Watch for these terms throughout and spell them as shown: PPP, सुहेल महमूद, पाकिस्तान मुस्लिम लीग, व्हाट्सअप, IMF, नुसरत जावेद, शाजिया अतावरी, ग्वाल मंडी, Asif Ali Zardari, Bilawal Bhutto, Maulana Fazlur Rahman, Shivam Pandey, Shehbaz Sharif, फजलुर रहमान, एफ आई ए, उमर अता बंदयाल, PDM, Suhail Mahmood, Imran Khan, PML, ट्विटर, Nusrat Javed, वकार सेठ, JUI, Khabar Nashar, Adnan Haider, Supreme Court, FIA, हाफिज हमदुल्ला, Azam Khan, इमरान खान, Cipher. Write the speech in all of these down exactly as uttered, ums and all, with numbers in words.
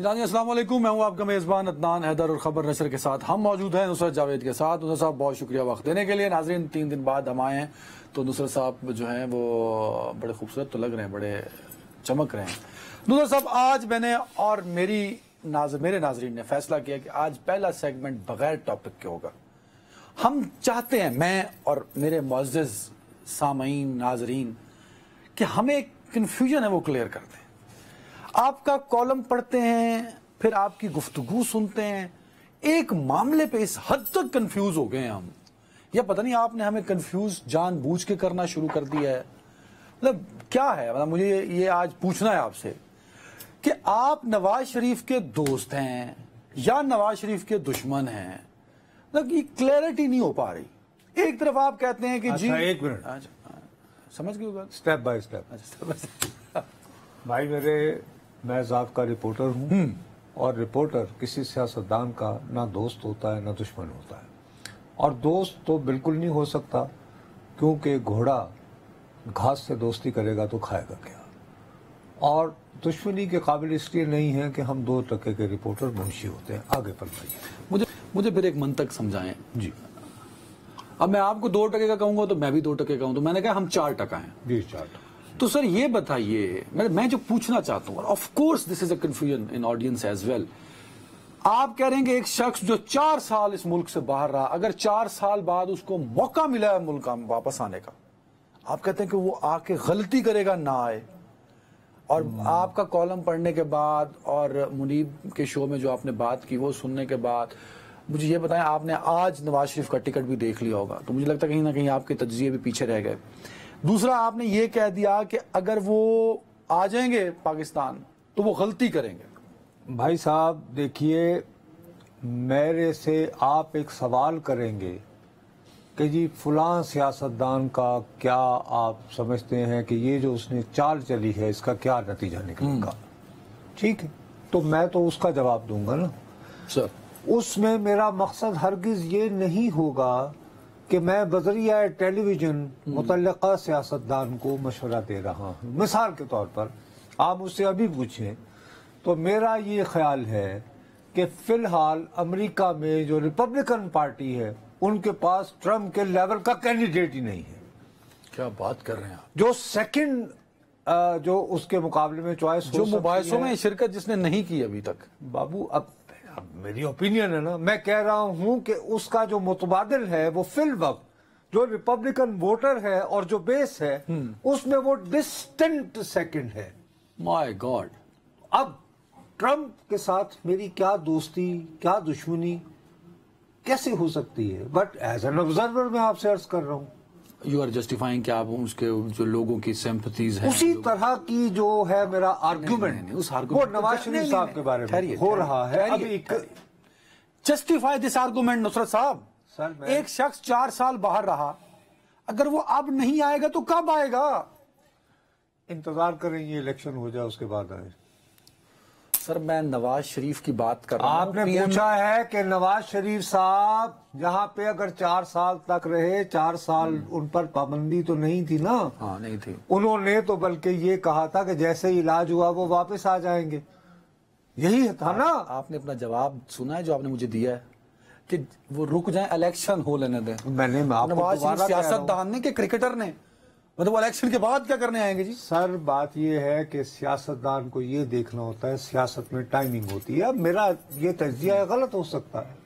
नाज़रीन अस्सलाम वालेकुम, मैं हूं आपका मेज़बान अदनान हैदर और ख़बर नशर के साथ हम मौजूद हैं नुसरत जावेद के साथ। नुसरत साहब बहुत शुक्रिया वक्त देने के लिए। नाज़रीन तीन दिन बाद हम आए हैं तो नुसरत साहब जो हैं वो बड़े खूबसूरत तो लग रहे हैं, बड़े चमक रहे हैं। नुसरत साहब, आज मैंने और मेरी नाज मेरे नाज़रीन ने फैसला किया कि आज पहला सेगमेंट बग़ैर टॉपिक के होगा। हम चाहते हैं, मैं और मेरे मुअज़्ज़िज़ सामीन नाज़रीन, कि हमें एक कन्फ्यूजन है वो क्लियर कर दें। आपका कॉलम पढ़ते हैं, फिर आपकी गुफ्तगू सुनते हैं, एक मामले पे इस हद तक कंफ्यूज हो गए हैं हम, या पता नहीं आपने हमें कंफ्यूज जानबूझ के करना शुरू कर दिया है। मतलब क्या है, मतलब मुझे ये आज पूछना है आपसे कि आप नवाज शरीफ के दोस्त हैं या नवाज शरीफ के दुश्मन हैं। मतलब ये क्लैरिटी नहीं हो पा रही। एक तरफ आप कहते हैं कि जी, एक मिनट, समझ गए बात, स्टेप बाय स्टेप। भाई मेरे, मैं जाफ का रिपोर्टर हूँ और रिपोर्टर किसी सियासतदान का ना दोस्त होता है ना दुश्मन होता है, और दोस्त तो बिल्कुल नहीं हो सकता क्योंकि घोड़ा घास से दोस्ती करेगा तो खाएगा क्या, और दुश्मनी के काबिल इसलिए नहीं है कि हम दो टके के रिपोर्टर मुंशी होते हैं। आगे पर भाई मुझे मुझे फिर एक मंतक समझाएं जी। अब मैं आपको दो टके का कहूँगा तो मैं भी दो टके का हूँ, तो मैंने कहा हम चार टका हैं जी, चार टका। तो सर ये बताइए, मैं मैं जो पूछना चाहता हूँ, of course this is a confusion in audience as well. आप कह रहे हैं कि एक शख्स जो चार साल इस मुल्क से बाहर रहा, अगर चार साल बाद उसको मौका मिला है मुल्क में वापस आने का, आप कहते हैं कि वो आके गलती करेगा ना आए। और आपका कॉलम पढ़ने के बाद और मुनीब के शो में जो आपने बात की वो सुनने के बाद मुझे ये बताएं, आपने आज नवाज शरीफ का टिकट भी देख लिया होगा, तो मुझे लगता है कहीं ना कहीं आपके तज्जिए भी पीछे रह गए। दूसरा, आपने ये कह दिया कि अगर वो आ जाएंगे पाकिस्तान तो वो गलती करेंगे। भाई साहब देखिए, मेरे से आप एक सवाल करेंगे कि जी फलां सियासतदान का क्या आप समझते हैं कि ये जो उसने चाल चली है इसका क्या नतीजा निकलेगा, ठीक है, तो मैं तो उसका जवाब दूंगा ना सर। उसमें मेरा मकसद हरगिज़ ये नहीं होगा कि मैं बजरिया टेलीविज़न मुतल्लक़ा सियासतदान को मशवरा दे रहा हूँ। मिसाल के तौर पर आप उससे अभी पूछें तो मेरा ये ख्याल है कि फ़िलहाल अमेरिका में जो रिपब्लिकन पार्टी है उनके पास ट्रम्प के लेवल का कैंडिडेट ही नहीं है। क्या बात कर रहे हैं आप, जो सेकंड जो उसके मुकाबले में चॉइस, जो मुबाहिसों में शिरकत जिसने नहीं की अभी तक। बाबू अब मेरी ओपिनियन है ना, मैं कह रहा हूं कि उसका जो मुतबादिल है वो फिल वक्त जो रिपब्लिकन वोटर है और जो बेस है उसमें वो डिस्टेंट सेकंड है। माय गॉड, अब ट्रंप के साथ मेरी क्या दोस्ती क्या दुश्मनी कैसे हो सकती है? बट एज एन ऑब्जर्वर मैं आपसे अर्ज कर रहा हूं, यू आर जस्टिफाइंग कि आप उसके जो लोगों की सिंपथीज है, उसी तरह की जो है मेरा आर्ग्यूमेंट उस आर्ग्यूमेंट वो नवाज शरीफ साहब के बारे में हो रहा है। अभी जस्टिफाई दिस आर्ग्यूमेंट नुसरत साहब, एक शख्स चार साल बाहर रहा, अगर वो अब नहीं आएगा तो कब आएगा? इंतजार करेंगे इलेक्शन हो जाए उसके बाद आए। सर मैं नवाज शरीफ की बात कर रहा हूं। आपने पूछा है कि नवाज शरीफ साहब यहाँ पे अगर चार साल तक रहे, चार साल उन पर पाबंदी तो नहीं थी ना। हाँ नहीं थी। उन्होंने तो बल्कि ये कहा था कि जैसे इलाज हुआ वो वापस आ जाएंगे, यही था ना। आपने अपना जवाब सुना है जो आपने मुझे दिया है कि वो रुक जाए, इलेक्शन हो लेने दें। मैंने नवाज शरीफ सियासतदान ने, क्रिकेटर ने, मतलब वो इलेक्शन के बाद क्या करने आएंगे जी? सर बात ये है कि सियासतदान को ये देखना होता है, सियासत में टाइमिंग होती है। अब मेरा ये तजिया गलत हो सकता है,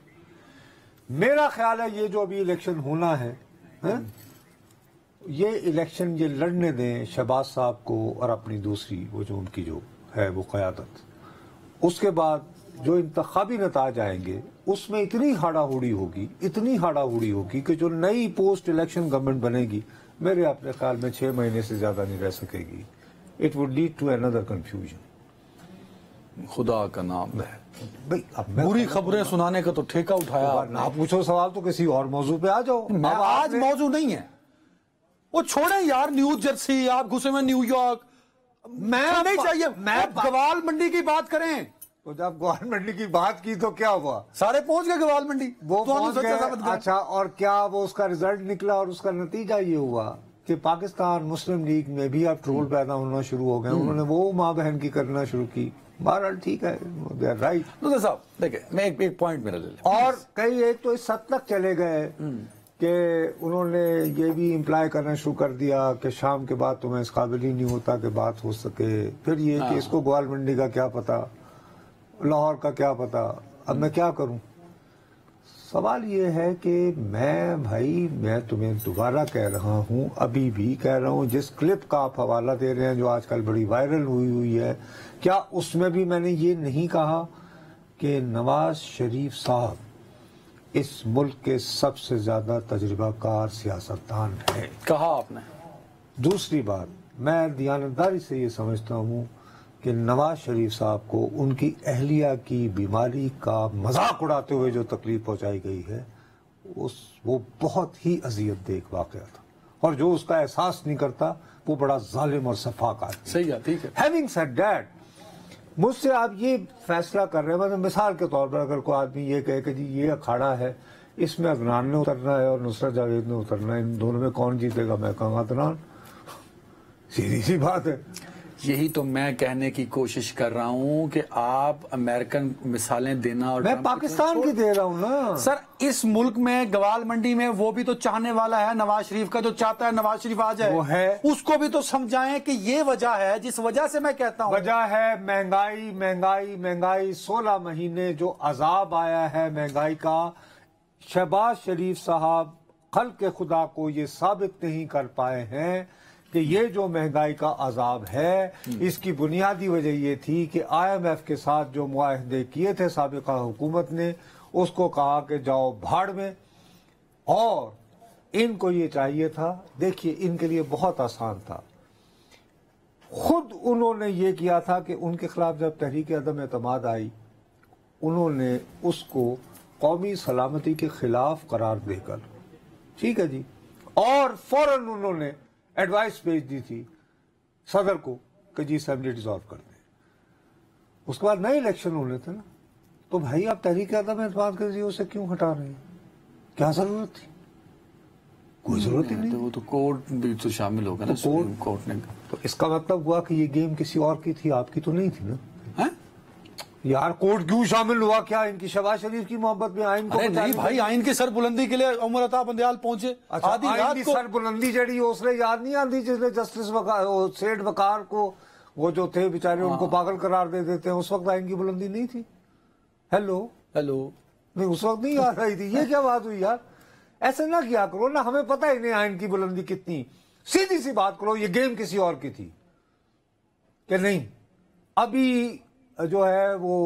मेरा ख्याल है ये जो अभी इलेक्शन होना है, है? ये इलेक्शन ये लड़ने दें शहबाज साहब को और अपनी दूसरी वो जो उनकी जो है वो क़यादत, उसके बाद जो इंतखाबी नताज आएंगे उसमें इतनी हाड़ाहुड़ी होगी, इतनी हाड़ाहुड़ी होगी कि जो नई पोस्ट इलेक्शन गवर्नमेंट बनेगी मेरे अपने ख्याल में छह महीने से ज्यादा नहीं रह सकेगी। It would lead to another confusion. खुदा का नाम है भाई, अब बुरी खबरें सुनाने का तो ठेका उठाया। आप पूछो सवाल तो किसी और मौजू पे आ जाओ। मैं आज मौजू नहीं है वो, छोड़े यार न्यू जर्सी, आप घुसे में न्यूयॉर्क, मैं नहीं चाहिए। मैं गवाल मंडी की बात करें तो जब ग्वाल मंडी की बात की तो क्या हुआ, सारे पहुंच गए ग्वाल मंडी, वो पहुंच गए। अच्छा, और क्या वो उसका रिजल्ट निकला और उसका नतीजा ये हुआ कि पाकिस्तान मुस्लिम लीग में भी अब ट्रोल पैदा होना शुरू हो गए, उन्होंने वो माँ बहन की करना शुरू की। बहरहाल ठीक है, दे आर राइट। नुसरत साहब देखिए, मैं एक एक पॉइंट मेरा ले लें, और कई एक तो इस हद तक चले गए कि उन्होंने ये भी इम्प्लाई करना शुरू कर दिया कि शाम के बाद तुम्हें इस काबिल ही नहीं होता कि बात हो सके। फिर ये कि इसको ग्वाल मंडी का क्या पता, लाहौर का क्या पता, अब मैं क्या करूं। सवाल ये है कि मैं भाई मैं तुम्हें दोबारा कह रहा हूं, अभी भी कह रहा हूं, जिस क्लिप का आप हवाला दे रहे हैं जो आजकल बड़ी वायरल हुई हुई है, क्या उसमें भी मैंने ये नहीं कहा कि नवाज शरीफ साहब इस मुल्क के सबसे ज्यादा तजुर्बाकार सियासतदान हैं? कहा आपने। दूसरी बात, मैं दयानतदारी से ये समझता हूँ कि नवाज शरीफ साहब को उनकी अहलिया की बीमारी का मजाक उड़ाते हुए जो तकलीफ पहुंचाई गई है, उस वो बहुत ही अजियत देख वाकया था, और जो उसका एहसास नहीं करता वो बड़ा जालिम और सफाक आदमी। सही है, ठीक है। हैविंग सेड दैट, मुझसे आप ये फैसला कर रहे हैं, मतलब मिसाल के तौर पर अगर कोई आदमी ये कहे कि जी ये अखाड़ा है, इसमें अदनान ने उतरना है और नुसरत जावेद ने उतरना है, इन दोनों में कौन जीतेगा, मैं कहूँगा अदनान। सीधी सी बात है। यही तो मैं कहने की कोशिश कर रहा हूँ कि आप अमेरिकन मिसालें देना, और मैं पाकिस्तान की दे रहा हूँ ना सर। इस मुल्क में गवाल मंडी में वो भी तो चाहने वाला है नवाज शरीफ का, जो चाहता है नवाज शरीफ आ जाए वो है, उसको भी तो समझाएं कि ये वजह है जिस वजह से मैं कहता हूँ। वजह है महंगाई, महंगाई, महंगाई। सोलह महीने जो अजाब आया है महंगाई का, शहबाज शरीफ साहब खल्क खुदा को ये साबित नहीं कर पाए हैं कि ये जो महंगाई का अजाब है इसकी बुनियादी वजह ये थी कि आई एम एफ के साथ जो मुआहदे किए थे साबिका हुकूमत ने, उसको कहा कि जाओ भाड़ में, और इनको ये चाहिए था। देखिए इनके लिए बहुत आसान था, खुद उन्होंने ये किया था कि उनके खिलाफ जब तहरीक अदम एतमाद आई, उन्होंने उसको कौमी सलामती के खिलाफ करार देकर, ठीक है जी, और फौरन उन्होंने एडवाइस भेज दी थी सदर को कि जी असेंबली डिसॉल्व कर दें। उसके बाद नए इलेक्शन होने थे ना, तो भाई आप तहरीक अदम एतमाद के ज़रिए उसे क्यों हटा रहे हैं? क्या जरूरत थी? कोई जरूरत ही नहीं। तो वो तो कोर्ट भी तो शामिल होगा ना, कोर्ट कोर्ट ने। तो इसका मतलब हुआ कि ये गेम किसी और की थी, आपकी तो नहीं थी ना। यार कोर्ट क्यों शामिल हुआ? क्या इनकी शहबाज शरीफ की मोहब्बत में आइन को? अरे नहीं भाई, आइन की सर बुलंदी के लिए उमर अता बंदयाल पहुंचे। अच्छा, आधी रात को सर बुलंदी जड़ी उसने याद नहीं आती जिसने जस्टिस वकार, सेठ वकार को, वो जो थे बेचारे उनको पागल करार दे देते हैं, उस वक्त आइन की बुलंदी नहीं थी। हेलो हेलो नहीं, उस वक्त नहीं याद आई थी। ये क्या बात हुई यार, ऐसा ना किया करो ना, हमें पता ही नहीं आइन की बुलंदी कितनी। सीधी सी बात करो, ये गेम किसी और की थी कि नहीं? अभी जो है वो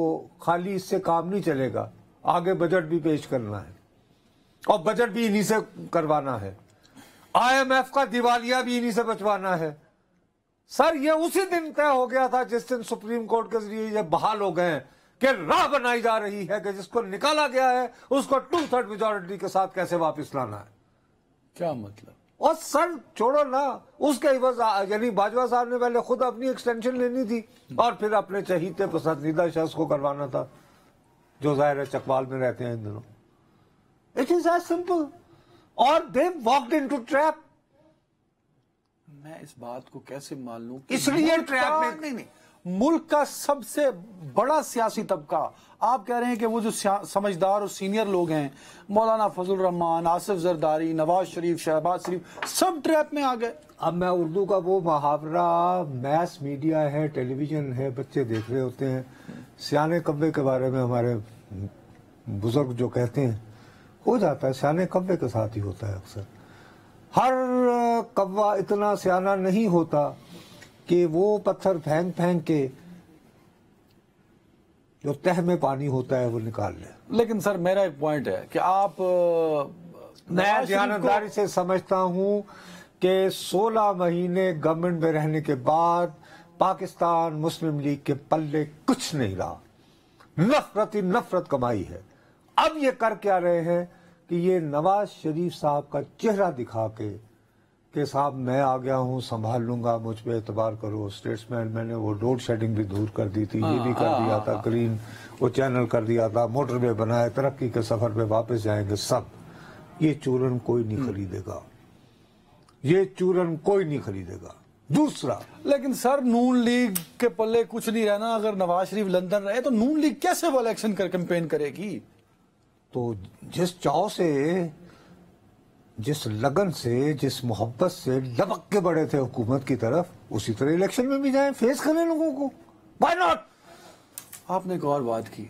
खाली इससे काम नहीं चलेगा, आगे बजट भी पेश करना है, और बजट भी इन्हीं से करवाना है, आई एम एफ का दिवालिया भी इन्हीं से बचवाना है। सर ये उसी दिन तय हो गया था जिस दिन सुप्रीम कोर्ट के जरिए ये बहाल हो गए हैं कि राह बनाई जा रही है कि जिसको निकाला गया है उसको टू थर्ड मेजोरिटी के साथ कैसे वापस लाना है। क्या मतलब? और सर छोड़ो ना, उसके इवज यानी बाजवा साहब ने पहले खुद अपनी एक्सटेंशन लेनी थी और फिर अपने चहीते पसंदीदा शख्स को करवाना था, जो जाहिर है चकवाल में रहते हैं इन दिनों। इट इज एज सिंपल, और दे वॉक्ड इनटू ट्रैप। मैं इस बात को कैसे मान लूं? इसलिए ट्रैप में नहीं, नहीं मुल्क का सबसे बड़ा सियासी तबका, आप कह रहे हैं कि वो जो समझदार और सीनियर लोग हैं, मौलाना फजलुर रहमान, आसिफ जरदारी, नवाज शरीफ, शहबाज शरीफ, सब ट्रैप में आ गए। अब मैं उर्दू का वो मुहावरा, मैस मीडिया है, टेलीविजन है, बच्चे देख रहे होते हैं, सियाने कब्बे के बारे में हमारे बुजुर्ग जो कहते हैं, हो जाता है सियाने कब्बे के साथ ही होता है अक्सर। हर कब्बा इतना सियाना नहीं होता कि वो पत्थर फेंक फेंक के जो तह में पानी होता है वो निकाल ले। लेकिन सर मेरा एक पॉइंट है कि आप, मैं ध्यानदारी से समझता हूँ कि सोलह महीने गवर्नमेंट में रहने के बाद पाकिस्तान मुस्लिम लीग के पल्ले कुछ नहीं रहा, नफरत ही नफरत कमाई है। अब ये कर क्या रहे हैं कि ये नवाज शरीफ साहब का चेहरा दिखा के कि साहब मैं आ गया हूँ, संभाल लूंगा, मुझ पे एतबार करो। स्टेट्समैन मैंने वो डोर शेडिंग भी दूर कर दी थी, ये भी कर दिया था, ग्रीन वो चैनल कर दिया था, मोटरवे बनाए, तरक्की के सफर पे वापस जाएंगे सब। ये चूरन कोई नहीं खरीदेगा। ये चूरन कोई नहीं खरीदेगा। दूसरा, लेकिन सर नून लीग के पल्ले कुछ नहीं रहना। अगर नवाज शरीफ लंदन रहे तो नून लीग कैसे वो इलेक्शन कर कैंपेन करेगी? तो जिस चाव से, जिस लगन से, जिस मोहब्बत से लपक के बढ़े थे हुकूमत की तरफ, उसी तरह इलेक्शन में भी जाएं, फेस करें लोगों को। Why not? आपने एक और बात की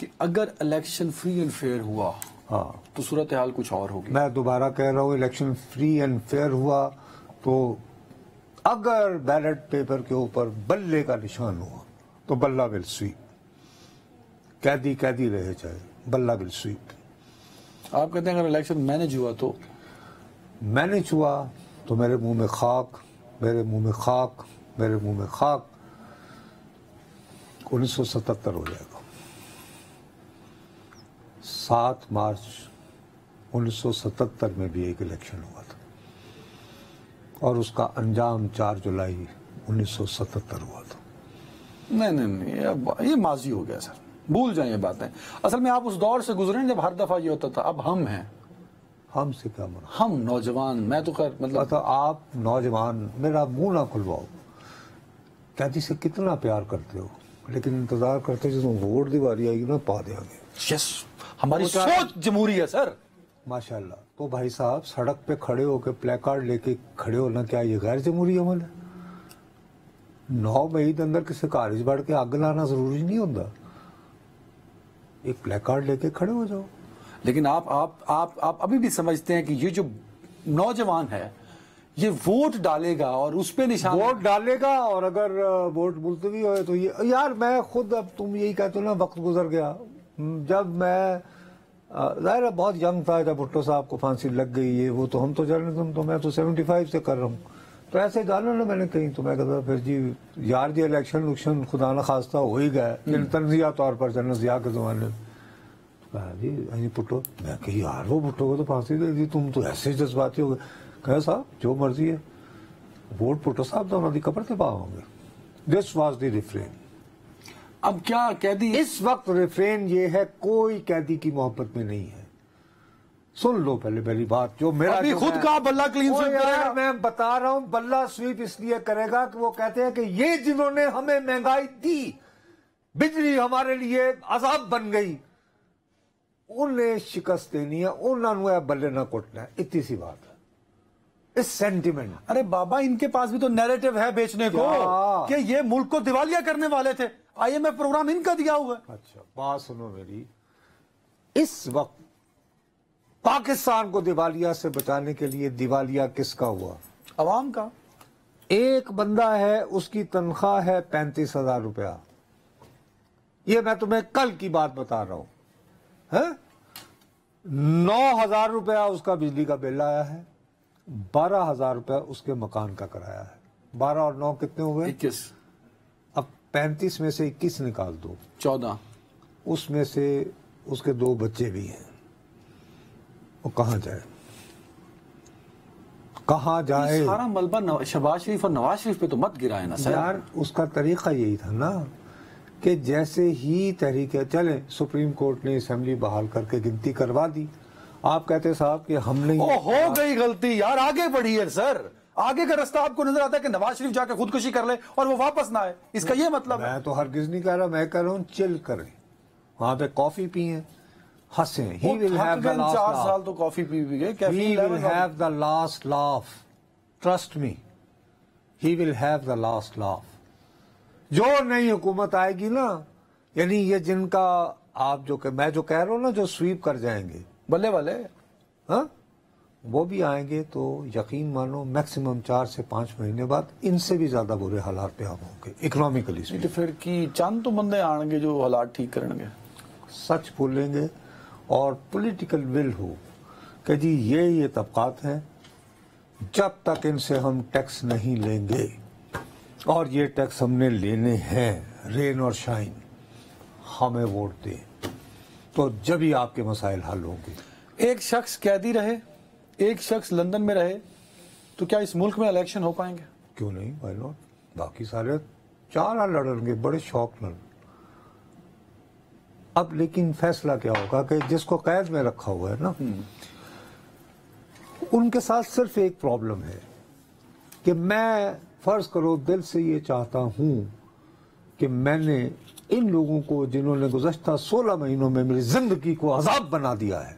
कि अगर इलेक्शन फ्री एंड फेयर हुआ, हाँ, तो सूरत हाल कुछ और होगी। मैं दोबारा कह रहा हूँ, इलेक्शन फ्री एंड फेयर हुआ तो अगर बैलेट पेपर के ऊपर बल्ले का निशान हुआ तो बल्ला विल स्वीप। कैदी कैदी रहे चाहे, बल्ला विल स्वीप। आप कहते हैं अगर इलेक्शन मैनेज हुआ तो? मैनेज हुआ तो मेरे मुंह में खाक, मेरे मुंह में खाक, मेरे मुंह में खाक। उन्नीस सौ सतहत्तर हो जाएगा। सात मार्च उन्नीस सौ सतहत्तर में भी एक इलेक्शन हुआ था और उसका अंजाम चार जुलाई उन्नीस सौ सतहत्तर हुआ था। नहीं नहीं नहीं, ये माजी हो गया सर, भूल जाए ये बातें। असल में आप उस दौर से गुजरे जब हर दफा ये होता था। अब हम हैं, हमसे क्या मना? हम नौजवान, मैं तो खैर मतलब आप नौजवान, मेरा मुंह ना खुलवाओ। कैदी से कितना प्यार करते हो, लेकिन इंतजार करते हो जब वोट दी बारी आएगी ना, पा देंगे। यस, हमारी सोच जमहूरी है सर, माशाल्लाह। तो भाई साहब, सड़क पे खड़े होकर प्लेकार्ड लेके खड़े होना, क्या ये गैर जमहूरी अमल है? नौ मई के अंदर किसी कारिज बढ़ के आग लाना जरूरी नहीं होता, एक प्लेकार्ड लेके खड़े हो जाओ। लेकिन आप आप आप आप अभी भी समझते हैं कि ये जो नौजवान है ये वोट डालेगा और उस पे निशान, वोट डालेगा। और अगर वोट मुलतवी हो तो ये यार, मैं खुद, अब तुम यही कहते हो ना वक्त गुजर गया। जब मैं ज़ाहिर बहुत यंग था जब भुट्टो साहब को फांसी लग गई, ये वो, तो हम तो जर्नलिज्म, तो मैं तो सेवेंटी फाइव से कर रहा हूँ, तो ऐसे जाना ना मैंने कहीं, तो मैं कहता फिर जी यार जी इलेक्शन उलेक्शन खुदा न खास्ता हो ही गया, लेकिन तनजिया तौर पर जनरल जिया के ज़माने में जी जी भुट्टो, मैं कही यार वो भुट्टो को तो फांसी दे दी, तुम तो ऐसे ही जज्बाती हो गए। कहे साहब जो मर्जी है, वोट भुट्टो साहब तो उन्होंने कपड़ से पाव होंगे। This was the refrain. अब क्या कैदी इस वक्त रिफ्रेन ये है, कोई कैदी की मोहब्बत में नहीं है। सुन लो पहले पहली बात, जो मेरा अभी जो खुद का बल्ला क्लीन स्वीप करेगा। मैं बता रहा हूँ, बल्ला स्वीप इसलिए करेगा कि वो कहते हैं कि ये जिन्होंने हमें महंगाई दी, बिजली हमारे लिए अजाब बन गई, उन्हें शिकस्त देनी है, उन्होंने बल्ले ना कुटना है। इतनी सी बात है, इस सेंटिमेंट। अरे बाबा, इनके पास भी तो नैरेटिव है बेचने को कि ये मुल्क को दिवालिया करने वाले थे, आई एम एफ प्रोग्राम इनका दिया हुआ। अच्छा बात सुनो मेरी, इस वक्त पाकिस्तान को दिवालिया से बचाने के लिए दिवालिया किसका हुआ? अवाम का। एक बंदा है, उसकी तनख्वाह है पैंतीस हजार रुपया, ये मैं तुम्हें कल की बात बता रहा हूँ, है? नौ हजार रुपया उसका बिजली का बिल आया है, बारह हजार रुपया उसके मकान का कराया है। बारह और नौ कितने हुए? इक्कीस। अब पैंतीस में से इक्कीस निकाल दो, चौदह। उसमें से उसके दो बच्चे भी हैं, वो कहाँ जाए, कहाँ जाए? सारा मलबा शहबाज शरीफ और नवाज शरीफ पे तो मत गिराए ना सर। यार उसका तरीका यही था ना कि जैसे ही तहरीक चले, सुप्रीम कोर्ट ने असेंबली बहाल करके गिनती करवा दी। आप कहते साहब कि हमने ओ हो गई गलती यार, आगे बढ़िए सर, आगे का रास्ता आपको नजर आता है कि नवाज शरीफ जाके खुदकुशी कर ले और वो वापस ना आए, इसका ये मतलब है? मैं तो हरगिज नहीं कह रहा, मैं कह रहा हूँ चिल करें, वहां पे कॉफी पिए, हंसे। He will have the last laugh. साल तो कॉफी पी भी गए। He will have the last laugh. Trust me. He will have the last laugh. जो नई हुकूमत आएगी ना, यानी ये जिनका आप जो मैं जो कह रहा हूँ ना, जो स्वीप कर जाएंगे बल्ले वाले, हाँ, वो भी आएंगे तो यकीन मानो मैक्सिमम चार से पांच महीने बाद इनसे भी ज्यादा बुरे हालात पे आप होंगे इकोनॉमिकली। तो फिर की चंद तो बंदे आएंगे जो हालात ठीक करेंगे, सच बोलेंगे, और पॉलिटिकल विल हो कि जी ये ये तबकात हैं, जब तक इनसे हम टैक्स नहीं लेंगे, और ये टैक्स हमने लेने हैं, रेन और शाइन, हमें वोट दें, तो जब ही आपके मसाइल हल होंगे। एक शख्स कैदी रहे, एक शख्स लंदन में रहे, तो क्या इस मुल्क में इलेक्शन हो पाएंगे? क्यों नहीं, भाई नॉट। बाकी सारे चार लड़ेंगे बड़े शौक न। अब लेकिन फैसला क्या होगा कि जिसको कैद में रखा हुआ है ना, उनके साथ सिर्फ एक प्रॉब्लम है कि मैं फर्ज करो दिल से ये चाहता हूँ कि मैंने इन लोगों को जिन्होंने गुज़श्ता सोलह महीनों में मेरी जिंदगी को अजाब बना दिया है,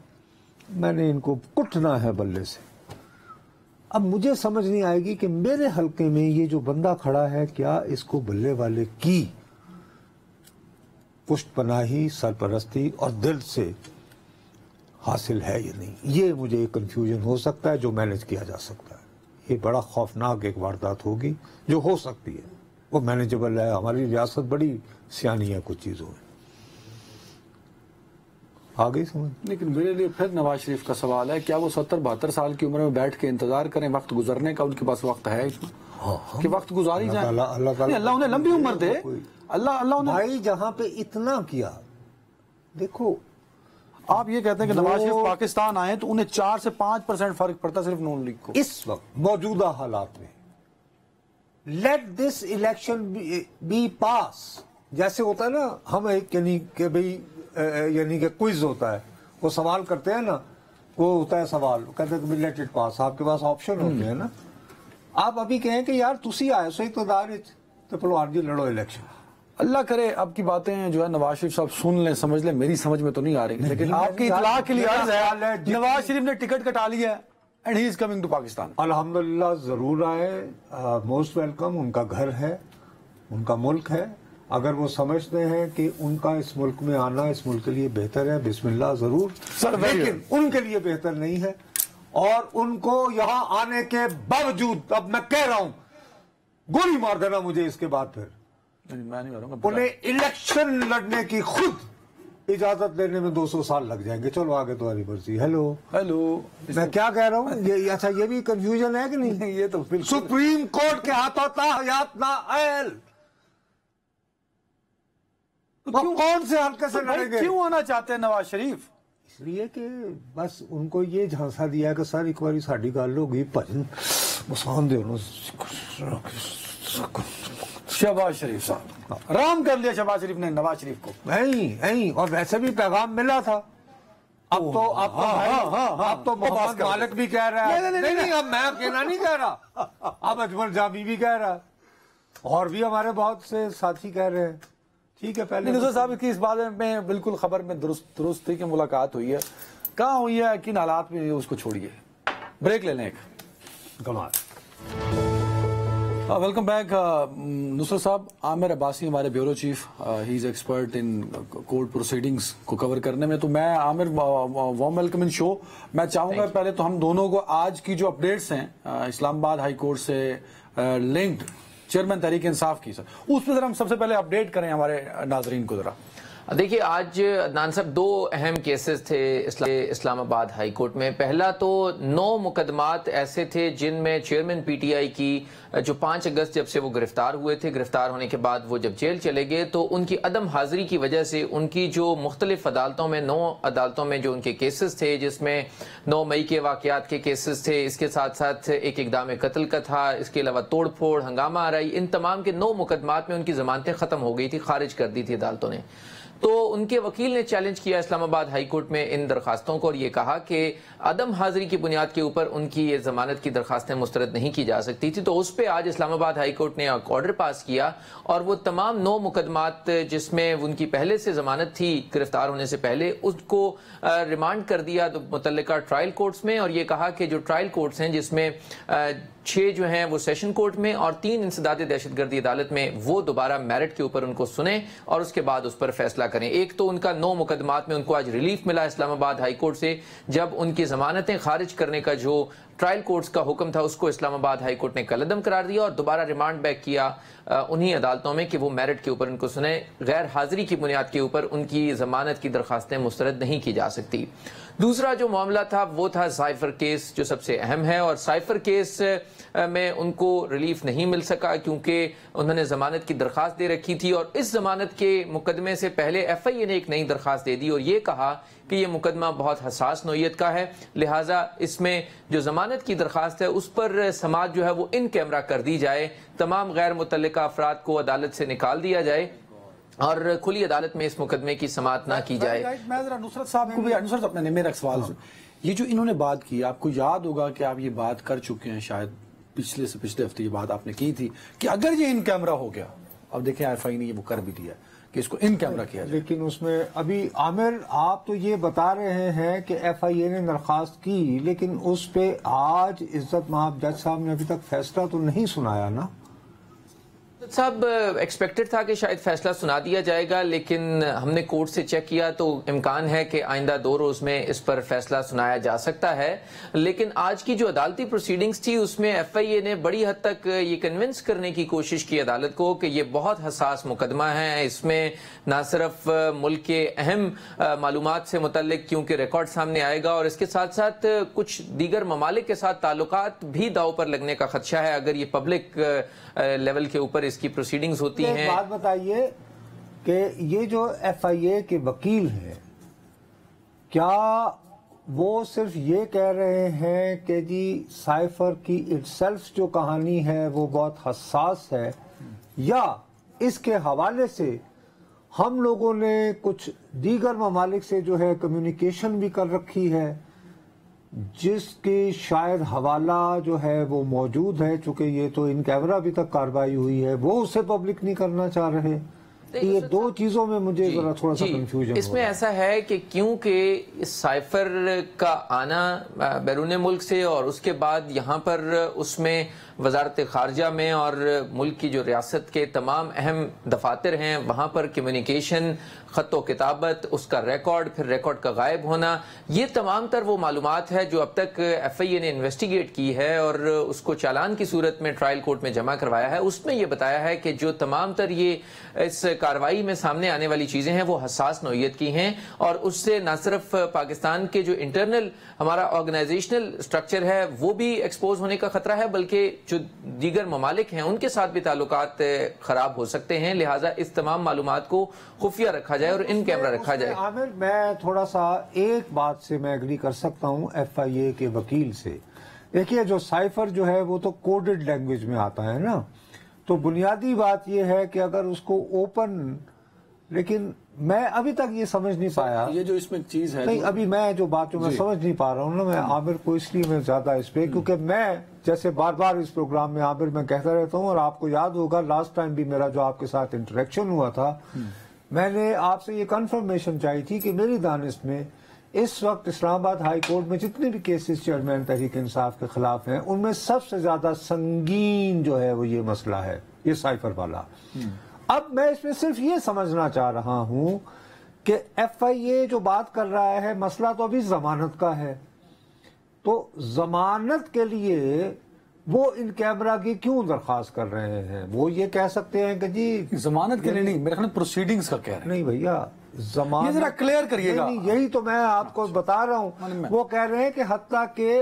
मैंने इनको कुटना है बल्ले से। अब मुझे समझ नहीं आएगी कि मेरे हलके में ये जो बंदा खड़ा है क्या इसको बल्ले वाले की पुष्ट पनाही, सरपरस्ती और दिल से हासिल है या नहीं। ये मुझे एक कन्फ्यूजन हो सकता है जो मैनेज किया जा सकता है। ये बड़ा खौफनाक एक वारदात होगी जो हो सकती है, वो मैनेजेबल है। हमारी रियासत बड़ी सियानी है कुछ चीज़ों में, आगे समझ। लेकिन मेरे लिए फिर नवाज शरीफ का सवाल है, क्या वो सत्तर बहत्तर साल की उम्र में बैठ के इंतजार करें वक्त गुजरने का? उनके पास वक्त है कि वक्त गुजारी जाए। अल्लाह उन्हें लंबी उम्र दे। अल्लाह अल्लाह उन्हें भाई जहाँ पे इतना किया। देखो आप ये कहते हैं कि नवाज शरीफ पाकिस्तान आए तो उन्हें चार से पांच परसेंट फर्क पड़ता सिर्फ नॉन लीग को इस वक्त मौजूदा हालात में। Let this election be pass, जैसे होता है ना, हम एक यानी कि भाई यानी कि क्विज होता है, वो सवाल करते हैं ना, वो होता है सवाल, कहते हैं लेट इट पास। आपके पास ऑप्शन होते हैं ना, आप अभी कहें कि यार तुसी आए सो इकतदार तो पहलवान जी लड़ो इलेक्शन। अल्लाह करे अब की बातें जो है नवाज शरीफ साहब सुन लें, समझ लें। मेरी समझ में तो नहीं आ रही, लेकिन आपकी इतला के लिए अर्ज है, नवाज शरीफ ने टिकट कटा ली है and he is coming to Pakistan. अल्हम्दुलिल्लाह जरूर आए, मोस्ट वेलकम। उनका घर है, उनका मुल्क है। अगर वो समझते हैं कि उनका इस मुल्क में आना इस मुल्क के लिए बेहतर है, बिस्मिल्लाह जरूर सर, लेकिन उनके लिए बेहतर नहीं है। और उनको यहाँ आने के बावजूद अब मैं कह रहा हूँ गोली मार देना मुझे इसके बाद, फिर मैं नहीं करूंगा। उन्हें इलेक्शन लड़ने की खुद इजाजत लेने में दो सौ साल लग जाएंगे। चलो आगे तुम्हारी मर्जी। हेलो हेलो, मैं क्या कह रहा हूँ ये? अच्छा ये भी कंफ्यूजन है कि नहीं? ये तो सुप्रीम कोर्ट के हाथों हयात ना अहल, कौन से हल्के से लड़ेंगे? क्यों आना चाहते हैं नवाज शरीफ? इसलिए कि बस उनको ये झांसा दिया कि सर एक बार साड़ी गल हो गई भजन मुसान दे शहबाज शरीफ साहब राम कर लिया। शहबाज शरीफ ने नवाज शरीफ को नहीं, नहीं। और वैसे भी पैगाम मिला था। अब तो अब तो अब तो मोहम्मद मालिक भी कह रहा है, नहीं नहीं अब मैं अकेला नहीं कह रहा, अब अजमल जामी भी कह रहा है और भी हमारे बहुत से साथी कह रहे हैं। ठीक है, पहले नुसरत साहब की इस बात में बिल्कुल खबर में दुरुस्त दुरुस्त थी कि मुलाकात हुई है, कहाँ हुई है, किन हालात में, उसको छोड़िए। ब्रेक ले लें एक। कमाल। वेलकम बैक नुसरत साहब। आमिर अब्बासी हमारे bureau chief, he is expert in court proceedings को कवर करने में। तो मैं Aamir, warm welcome in show. मैं चाहूँगा पहले तो हम दोनों को आज की जो अपडेट्स हैं इस्लामाबाद हाई कोर्ट से लिंक्ड चेयरमैन तहरीक इंसाफ की, सर उस पर जरा हम सबसे पहले अपडेट करें हमारे नाजरीन को जरा। देखिए आज अदनान साहब दो अहम केसेस थे इस्ला, इस्लामाबाद हाई कोर्ट में। पहला तो नौ मुकदमात ऐसे थे जिनमें चेयरमैन पीटीआई की जो पाँच अगस्त जब से वो गिरफ्तार हुए थे, गिरफ्तार होने के बाद वो जब जेल चले गए तो उनकी अदम हाजिरी की वजह से उनकी जो मुख्तलिफ अदालतों में, नौ अदालतों में जो उनके केसेस थे, जिसमें नौ मई के वाक़यात के केसेस थे, इसके साथ साथ एक इक़दाम कत्ल का था, इसके अलावा तोड़ फोड़, हंगामा आराई, इन तमाम के नौ मुकदमात में उनकी जमानतें ख़त्म हो गई थी, खारिज कर दी थी अदालतों ने। तो उनके वकील ने चैलेंज किया इस्लामाबाद हाई कोर्ट में इन दरखास्तों को और ये कहा कि अदम हाजिरी की बुनियाद के ऊपर उनकी ये जमानत की दरखास्तें मुस्तरद नहीं की जा सकती थी। तो उस पर आज इस्लामाबाद हाई कोर्ट ने एक ऑर्डर पास किया और वो तमाम नौ मुकदमात जिसमें उनकी पहले से जमानत थी गिरफ्तार होने से पहले, उसको रिमांड कर दिया तो मुतल्लिका ट्रायल कोर्ट्स में। और ये कहा कि जो ट्रायल कोर्ट्स हैं जिसमें छः जो हैं वो सेशन कोर्ट में और तीन इंसदाद दहशतगर्दी अदालत में, वो दोबारा मेरिट के ऊपर उनको सुने और उसके बाद उस पर फैसला करें। एक तो उनका नौ मुकदमात में उनको आज रिलीफ मिला इस्लामाबाद हाई कोर्ट से, जब उनकी जमानतें खारिज करने का जो ट्रायल कोर्ट्स का हुक्म था उसको इस्लामाबाद हाई कोर्ट ने कलदम करार दिया और दोबारा रिमांड बैक किया उन्हीं अदालतों में कि वो मेरिट के ऊपर उनको सुने। गैर हाजिरी की बुनियाद के ऊपर उनकी जमानत की दरखास्तें मुस्तरद नहीं की जा सकती। दूसरा जो मामला था वो था साइफर केस, जो सबसे अहम है। और साइफर केस में उनको रिलीफ नहीं मिल सका क्योंकि उन्होंने जमानत की दरख्वास्त दे रखी थी और इस जमानत के मुकदमे से पहले एफ आई ए ने एक नई दरख्वास्त दे दी और ये कहा कि ये मुकदमा बहुत हसास नोयत का है, लिहाजा इसमें जो जमानत की दरख्वास्त है उस पर समाअत जो है वो इन कैमरा कर दी जाए, तमाम गैर मुतल्लिका अफराद को अदालत से निकाल दिया जाए और खुली अदालत में इस मुकदमे की समाअत ना की जाए। मैं जरा नुसरत साहब को भी, नुसरत अपने मेरा सवाल, ये जो इन्होंने बात की, आपको याद होगा कि आप ये बात कर चुके हैं शायद पिछले से पिछले हफ्ते की बात आपने की थी कि अगर ये इन कैमरा हो गया, अब देखें एफ आई ने ये वो कर भी दिया कि इसको इन कैमरा किया जाए। लेकिन उसमें अभी आमिर आप तो ये बता रहे हैं कि एफ आई ए ने दरख्वास्त की, लेकिन उस पर आज इज्जत माफ जज साहब ने अभी तक फैसला तो नहीं सुनाया ना। साहब एक्सपेक्टेड था कि शायद फैसला सुना दिया जाएगा, लेकिन हमने कोर्ट से चेक किया तो इम्कान है कि आइंदा दो रोज में इस पर फैसला सुनाया जा सकता है। लेकिन आज की जो अदालती प्रोसीडिंग्स थी उसमें एफ आई ए ने बड़ी हद तक ये कन्विंस करने की कोशिश की अदालत को कि ये बहुत हसास मुकदमा है, इसमें ना सिर्फ मुल्क के अहम मालूमात से मुतल्लिक क्योंकि रिकॉर्ड सामने आएगा और इसके साथ साथ कुछ दीगर ममालिक के साथ ताल्लुकात भी दाव पर लगने का खदशा है अगर ये पब्लिक लेवल के ऊपर इसकी प्रोसीडिंग्स होती हैं। बात बताइए कि ये जो एफआईए के वकील हैं, क्या वो सिर्फ ये कह रहे हैं कि जी साइफर की इटसेल्फ जो कहानी है वो बहुत हसास है, या इसके हवाले से हम लोगों ने कुछ दीगर ममालिक से जो है कम्युनिकेशन भी कर रखी है जिसकी शायद हवाला जो है वो मौजूद है, चूंकि ये तो इन कैमरा अभी तक कार्रवाई हुई है वो उसे पब्लिक नहीं करना चाह रहे। ये दो चीजों में मुझे जरा थोड़ा सा कंफ्यूजन इसमें ऐसा है कि क्योंकि साइफर का आना बैरून मुल्क से और उसके बाद यहाँ पर उसमें वजारत खारजा में और मुल्क की जो रियासत के तमाम अहम दफातर हैं वहाँ पर कम्युनिकेशन, खतो किताबत, उसका रिकॉर्ड, फिर रिकॉर्ड का गायब होना, ये तमाम तर वो मालूमात है जो अब तक एफ आई ए ने इन्वेस्टिगेट की है और उसको चालान की सूरत में ट्रायल कोर्ट में जमा करवाया है। उसमें यह बताया है कि जो तमाम तर ये इस कार्रवाई में सामने आने वाली चीजें हैं वो हसास नौइयत की हैं और उससे न सिर्फ पाकिस्तान के जो इंटरनल हमारा ऑर्गेनाइजेशनल स्ट्रक्चर है वो भी एक्सपोज होने का खतरा है, बल्कि जो दीगर ममालिक हैं उनके साथ भी ताल्लुकात खराब हो सकते हैं। लिहाजा इस तमाम मालूमात को खुफिया रखा जाए और इन कैमरा रखा जाए। आमिर मैं थोड़ा सा एक बात से मैं एग्री कर सकता हूँ एफ आई ए के वकील से। देखिए जो साइफर जो है वो तो कोडेड लैंग्वेज में आता है ना, तो बुनियादी बात यह है कि अगर उसको ओपन, लेकिन मैं अभी तक ये समझ नहीं पाया ये जो इसमें चीज है नहीं, अभी मैं जो बात जो मैं समझ नहीं पा रहा हूँ ना मैं आमिर को, इसलिए मैं ज्यादा इस पे क्योंकि मैं जैसे बार बार इस प्रोग्राम में आमिर मैं कहता रहता हूँ और आपको याद होगा लास्ट टाइम भी मेरा जो आपके साथ इंटरेक्शन हुआ था मैंने आपसे ये कंफर्मेशन चाहिए थी कि मेरी दानिश में इस वक्त इस्लामाबाद हाई कोर्ट में जितने भी केसेस चेयरमैन तहरीक इंसाफ के खिलाफ हैं उनमें सबसे ज्यादा संगीन जो है वो ये मसला है, ये साइफर वाला। अब मैं इसमें सिर्फ ये समझना चाह रहा हूं कि एफआईए जो बात कर रहा है मसला तो अभी जमानत का है, तो जमानत के लिए वो इन कैमरा की क्यों दरखास्त कर रहे हैं? वो ये कह सकते हैं कि जी जमानत के लिए नहीं, मेरे ख्याल में प्रोसीडिंग्स का कह रहे हैं। नहीं भैया जमानत जरा क्लियर करिएगा, यही तो मैं आपको बता रहा हूँ। वो कह रहे हैं कि हत्ता के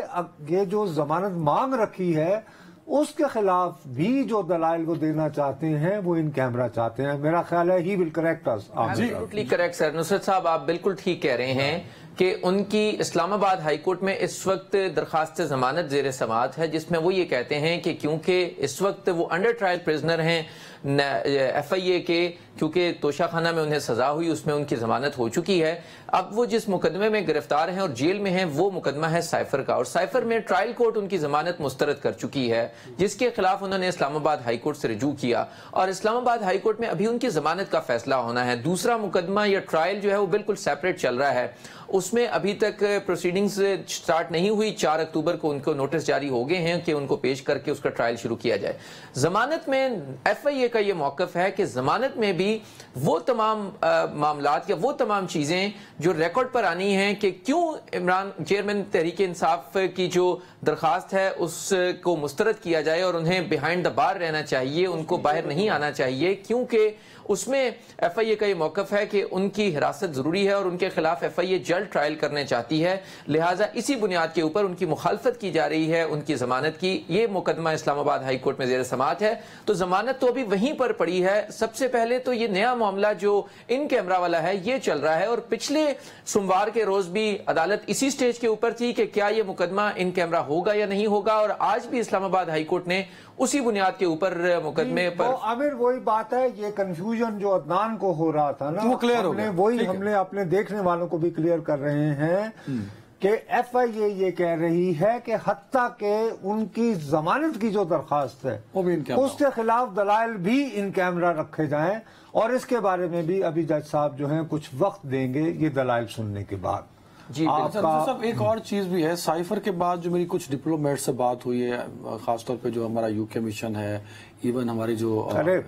ये जो जमानत मांग रखी है उसके खिलाफ भी जो दलाइल वो देना चाहते हैं वो इन कैमरा चाहते हैं। मेरा ख्याल है he will correct us. Absolutely correct sir Nusrat साहब, आप बिल्कुल ठीक कह रहे हैं कि उनकी इस्लामाबाद हाई कोर्ट में इस वक्त दरखास्त जमानत जेर समात है जिसमें वो ये कहते हैं कि क्योंकि इस वक्त वो अंडर ट्रायल प्रिजनर हैं एफ आई ए के, क्योंकि तोशाखाना में उन्हें सजा हुई उसमें उनकी जमानत हो चुकी है, अब वो जिस मुकदमे में गिरफ्तार हैं और जेल में हैं वो मुकदमा है साइफर का और साइफर में ट्रायल कोर्ट उनकी जमानत मुस्तरद कर चुकी है जिसके खिलाफ उन्होंने इस्लामाबाद हाई कोर्ट से रजू किया और इस्लामाबाद हाई कोर्ट में अभी उनकी जमानत का फैसला होना है। दूसरा मुकदमा या ट्रायल जो है वो बिल्कुल सेपरेट चल रहा है, उसमें अभी तक प्रोसीडिंग्स स्टार्ट नहीं हुई। चार अक्टूबर को उनको नोटिस जारी हो गए हैं कि उनको पेश करके उसका ट्रायल शुरू किया जाए। जमानत में एफ आई ए का ये मौकफ है कि जमानत में भी वो तमाम मामलात या वो तमाम चीजें जो रिकॉर्ड पर आनी हैं कि क्यों इमरान चेयरमैन तहरीक इंसाफ की जो दरखास्त है उसको मुस्तरद किया जाए और उन्हें बिहाइंड द बार रहना चाहिए, उनको बाहर नहीं आना चाहिए, क्योंकि उसमें एफ आई ए का ये मौकफ है कि उनकी हिरासत जरूरी है और उनके खिलाफ एफ आई ए जल्द ट्रायल करने चाहती है। लिहाजा इसी बुनियाद के ऊपर उनकी मुखालफत की जा रही है उनकी जमानत की। ये मुकदमा इस्लामाबाद हाई कोर्ट में जेर समात है, तो जमानत तो अभी वहीं पर पड़ी है। सबसे पहले तो ये नया मामला जो इन कैमरा वाला है ये चल रहा है और पिछले सोमवार के रोज भी अदालत इसी स्टेज के ऊपर थी कि क्या यह मुकदमा इन कैमरा होगा या नहीं होगा और आज भी इस्लामाबाद हाई कोर्ट ने उसी बुनियाद के ऊपर मुकदमे पर। आमिर वही बात है, ये कंफ्यूजन जो अदनान को हो रहा था ना वो क्लियर हो गया, वही हमने अपने देखने वालों को भी क्लियर कर रहे हैं कि एफ आई ए ये कह रही है कि हत्ता के उनकी जमानत की जो दरखास्त है वो भी उसके खिलाफ दलाइल भी इन कैमरा रखे जाएं, और इसके बारे में भी अभी जज साहब जो हैं कुछ वक्त देंगे ये दलाइल सुनने के बाद। जी साहब, एक और चीज भी है, साइफर के बाद जो मेरी कुछ डिप्लोमेट से बात हुई है, खासतौर पर जो हमारा यूके मिशन है, इवन हमारे जो अरे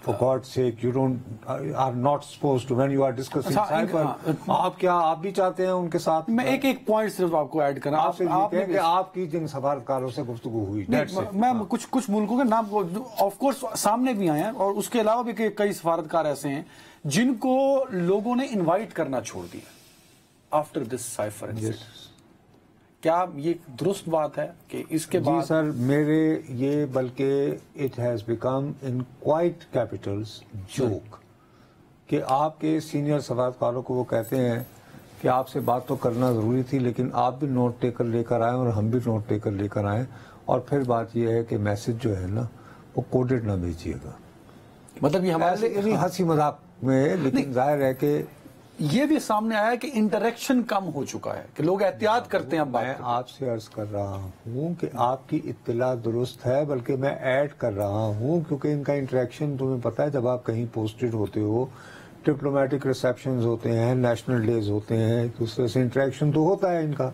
For God's sake, you don't are not supposed to when you are discussing cyber. आप क्या आप भी चाहते हैं उनके साथ? मैं एक एक पॉइंट सिर्फ आपको ऐड करना, आपसे आपने कि आपकी जिन सफारतकारों से गुफ्तगू हुई, मैं कुछ कुछ मुल्कों के नाम ऑफ कोर्स सामने भी आए हैं, और उसके अलावा भी कई सफारतकार ऐसे हैं जिनको लोगों ने इनवाइट करना छोड़ दिया आफ्टर दिस साइफर। क्या ये दुरुस्त बात है कि इसके बाद? जी सर, मेरे ये बल्कि it has become in quite capitals joke कि आपके सीनियर सफारतकारों को वो कहते हैं कि आपसे बात तो करना ज़रूरी थी, लेकिन आप भी नोट टेकर लेकर आए और हम भी नोट टेकर लेकर आए, और फिर बात ये है कि मैसेज जो है ना वो कोडेड ना भेजिएगा। मतलब ये हमारे हंसी मजाक में, लेकिन जाहिर है कि ये भी सामने आया कि इंटरेक्शन कम हो चुका है, कि लोग एहतियात करते हैं। मैं आपसे अर्ज कर रहा हूँ कि आपकी इत्तला दुरुस्त है, बल्कि मैं ऐड कर रहा हूँ क्योंकि इनका इंटरेक्शन तुम्हें पता है, जब आप कहीं पोस्टेड होते हो, डिप्लोमेटिक रिसेप्शंस होते हैं, नेशनल डेज होते हैं, एक दूसरे से इंटरेक्शन तो होता है इनका,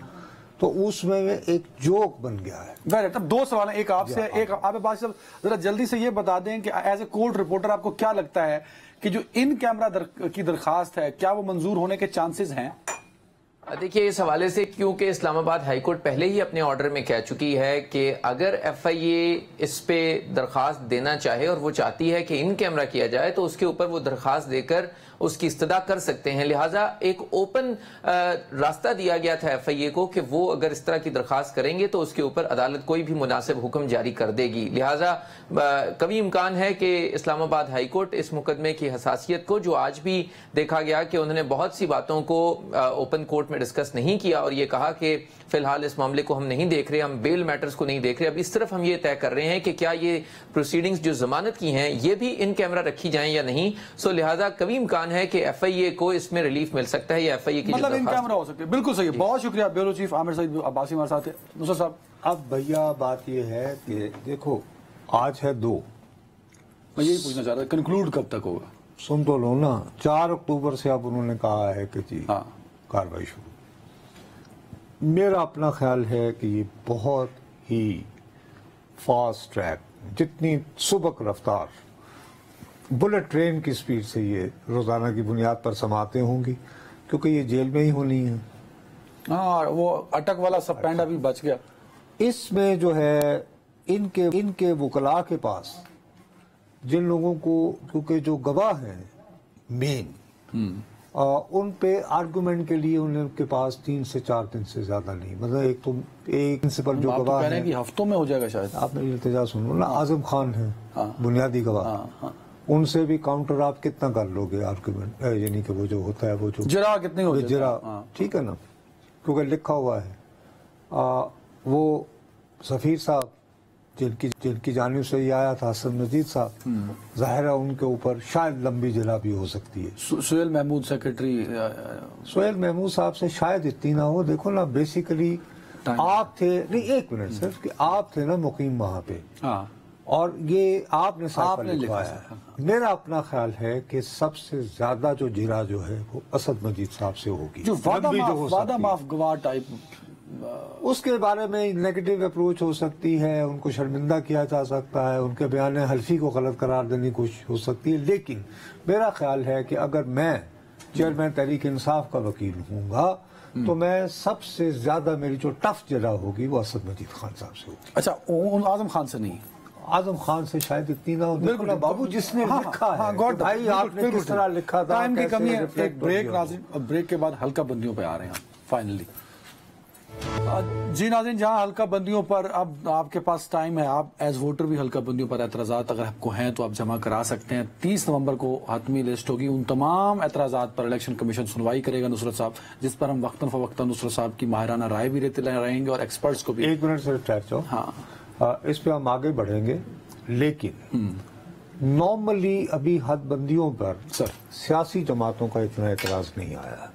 तो उसमें एक जोक बन गया है। right, अब दो सवाल है, एक आपसे एक आप बात सब जरा जल्दी से ये बता दें कि एज ए कोर्ट रिपोर्टर आपको क्या लगता है कि जो इन कैमरा दर, की दरखास्त है, क्या वो मंजूर होने के चांसेस हैं? देखिए, इस हवाले से क्योंकि इस्लामाबाद हाई कोर्ट पहले ही अपने ऑर्डर में कह चुकी है कि अगर एफ आई ए इस पे दरखास्त देना चाहे और वो चाहती है कि इन कैमरा किया जाए, तो उसके ऊपर वो दरखास्त देकर उसकी इस्तदा कर सकते हैं। लिहाजा एक ओपन रास्ता दिया गया था एफ आई ए को कि वो अगर इस तरह की दरखास्त करेंगे तो उसके ऊपर अदालत कोई भी मुनासिब हुक्म जारी कर देगी। लिहाजा कभी इम्कान है कि इस्लामाबाद हाई कोर्ट इस मुकदमे की हसासियत को, जो आज भी देखा गया कि उन्होंने बहुत सी बातों को ओपन कोर्ट में डिस्कस नहीं किया और ये कहा कि फिलहाल इस मामले को हम नहीं देख रहे, हम बेल मैटर्स को नहीं देख रहे, अब इस तरफ हम ये तय कर रहे हैं कि क्या ये प्रोसीडिंग्स जो जमानत की हैं ये भी इन कैमरा रखी जाएं या नहीं। सो लिहाजा कभी इम्कान है कि एफ आई ए को इसमें रिलीफ मिल सकता है या एफ आई ए की मतलब इन कैमरा हो सकती है। बिल्कुल सही है, बहुत शुक्रिया ब्यूरो चीफ आमिर सईद अब्बासी हमारे साथ है। नुसरत साहब, अब भैया बात ये है कि देखो आज है दो, मैं यही पूछना चाह रहा हूं कंक्लूड कब तक होगा? सुन तो लो ना, चार अक्टूबर से अब उन्होंने कहा है कि जी कार्रवाई शुरू। मेरा अपना ख्याल है कि ये बहुत ही फास्ट ट्रैक, जितनी सुबक रफ्तार बुलेट ट्रेन की स्पीड से ये रोजाना की बुनियाद पर समाते होंगी, क्योंकि ये जेल में ही होनी है। हाँ, वो अटक वाला सब पैंडा भी बच गया। इसमें जो है इनके इनके वकला के पास जिन लोगों को, क्योंकि जो गवाह हैं मेन आ, उन पे आर्गुमेंट के लिए उनके पास तीन से चार दिन से ज्यादा नहीं, मतलब एक तो एक प्रिंसिपल जो गवाह है कि हफ्तों में हो जाएगा शायद। आप मेरी इल्तिजा सुन लो ना, आजम खान है हाँ, बुनियादी गवाह हाँ, हाँ, उनसे भी काउंटर आप कितना कर लोगे आर्गुमेंट, यानी कि वो जो होता है वो जो जरा कितनी हो जरा हाँ। ठीक है ना, क्योंकि लिखा हुआ है आ, वो सफीर साहब जिनकी जिनकी जानिब से ही आया था, असद मजीद साहब, ज़ाहिर है उनके ऊपर शायद लंबी जिला भी हो सकती है। सु, सुहेल महमूद सेक्रेटरी, सुहेल महमूद साहब से शायद इतनी ना हो। देखो ना, बेसिकली आप थे, नहीं एक मिनट सिर्फ, कि आप थे ना मुकीम वहाँ पे हाँ। और ये आपने आपने लिखा है हाँ। मेरा अपना ख्याल है कि सबसे ज्यादा जो जिला जो है वो असद मजीद साहब से होगी, जो वादा माफ गवाह टाइप, उसके बारे में नेगेटिव अप्रोच हो सकती है, उनको शर्मिंदा किया जा सकता है, उनके बयान हल्फी को गलत करार देने की कोशिश हो सकती है। लेकिन मेरा ख्याल है कि अगर मैं चेयरमैन तहरीक इंसाफ का वकील हूँगा तो मैं सबसे ज्यादा मेरी जो टफ जरा होगी वो असद मजीद खान साहब से होगी। अच्छा, आजम खान से नहीं? आजम खान से शायद इतनी ना हो। बिल्कुल बाबू, जिसने हाँ, लिखा हाँ, है गॉड भाई, आपने किस तरह लिखा था। टाइम की कमी है, एक ब्रेक नाज़रीन, और ब्रेक के बाद हल्का बंदियों पे आ रहे हैं फाइनली। जी नाज़रीन, जहाँ हल्का बंदियों पर अब आपके पास टाइम है, आप एज वोटर भी हल्का बंदियों पर एतराजात अगर आपको हैं तो आप जमा करा सकते हैं। तीस नवंबर को हतमी लिस्ट होगी, उन तमाम एतराजात पर इलेक्शन कमीशन सुनवाई करेगा नुसरत साहब, जिस पर हम वक्तन फवक्तन नुसरत साहब की माहिराना राय भी लेते रहेंगे और एक्सपर्ट्स को भी। एक मिनट सर, हाँ आ, इस पे हम आगे बढ़ेंगे, लेकिन नॉर्मली अभी हदबंदियों पर सियासी जमातों का इतना एतराज नहीं आया।